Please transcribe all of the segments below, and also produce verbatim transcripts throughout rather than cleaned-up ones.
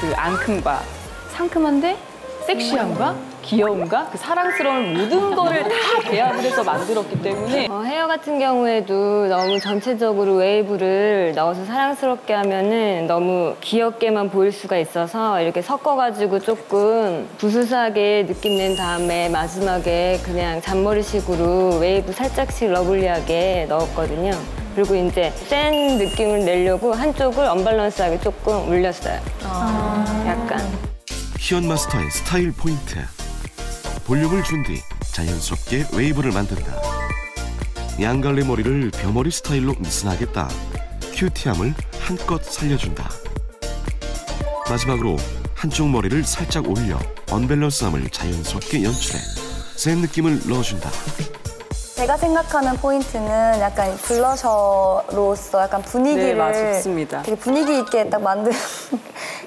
그 앙큼과 상큼한데 섹시함과 귀여움과 그 사랑스러운 모든 거를 다 배합을 해서 만들었기 때문에 어, 헤어 같은 경우에도 너무 전체적으로 웨이브를 넣어서 사랑스럽게 하면은 너무 귀엽게만 보일 수가 있어서 이렇게 섞어가지고 조금 부수사하게 느낌 낸 다음에 마지막에 그냥 잔머리식으로 웨이브 살짝씩 러블리하게 넣었거든요. 그리고 이제 센 느낌을 내려고 한쪽을 언밸런스하게 조금 올렸어요. 아 약간. 희연 마스터의 스타일 포인트. 볼륨을 준 뒤 자연스럽게 웨이브를 만든다. 양갈래 머리를 벼머리 스타일로 느슨하겠다. 큐티함을 한껏 살려준다. 마지막으로 한쪽 머리를 살짝 올려 언밸런스함을 자연스럽게 연출해 센 느낌을 넣어준다. 제가 생각하는 포인트는 약간 블러셔로서 약간 분위기를 네, 되게 분위기 있게 딱 만드는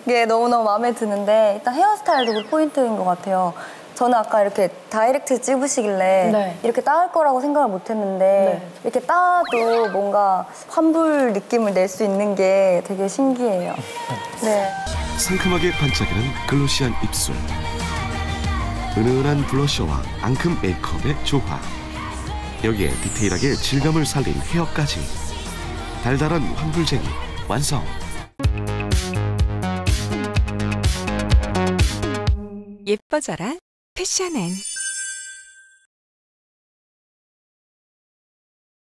게 너무너무 마음에 드는데 일단 헤어스타일도 포인트인 것 같아요. 저는 아까 이렇게 다이렉트 찝으시길래 네. 이렇게 따을 거라고 생각을 못 했는데 네. 이렇게 따도 뭔가 환불 느낌을 낼 수 있는 게 되게 신기해요. 네. 상큼하게 반짝이는 글로시한 입술, 은은한 블러셔와 앙큼 메이크업의 조화, 여기에 디테일하게 질감을 살린 헤어까지 달달한 환불쟁이 완성! 예뻐져라 패션엔